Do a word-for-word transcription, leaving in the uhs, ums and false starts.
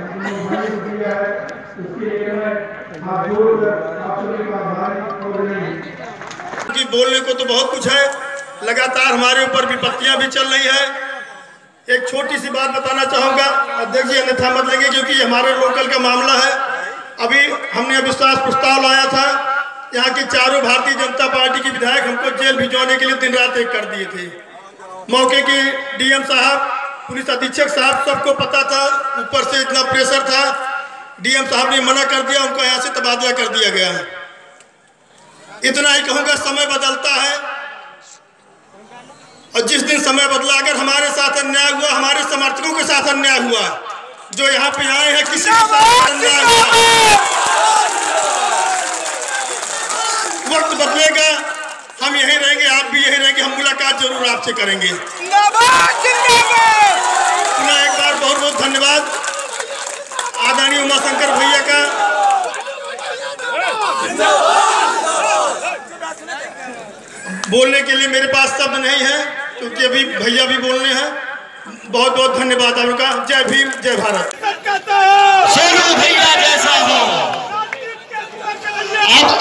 दिया है, उसके लिए मैं आप सभी का आभार हो रही हूं कि बोलने को तो बहुत कुछ है, लगातार हमारे ऊपर विपत्तियां भी चल रही है। एक छोटी सी बात बताना चाहूँगा, अध्यक्ष जी अन्यथा मत लेंगे क्योंकि हमारे लोकल का मामला है। अभी हमने अविश्वास प्रस्ताव लाया था, यहाँ की चारों भारतीय जनता पार्टी के विधायक हमको जेल भिजवाने के लिए दिन रात एक कर दिए थे। मौके की डीएम साहब, पुलिस अधीक्षक साहब, सबको पता था, ऊपर से इतना प्रेशर था, डीएम साहब ने मना कर दिया, उनको यहाँ से तबादला कर दिया गया है। इतना ही कहूँगा, समय बदलता है और जिस दिन समय बदला, अगर हमारे साथ अन्याय हुआ, हमारे समर्थकों के साथ अन्याय हुआ, जो यहाँ पे आए हैं, किसी के साथ अन्याय हुआ, वक्त बदलेगा, हम यही रहेंगे, आप भी यही रहेंगे, हम मुलाकात जरूर आपसे करेंगे। अपना एक बार बहुत बहुत धन्यवाद आदरणीय उमाशंकर भैया का। बोलने के लिए मेरे पास शब्द नहीं है क्योंकि अभी भैया भी बोलने हैं। बहुत बहुत धन्यवाद आपका। जय भीम, जय भारत। सोनू भैया जैसा हो।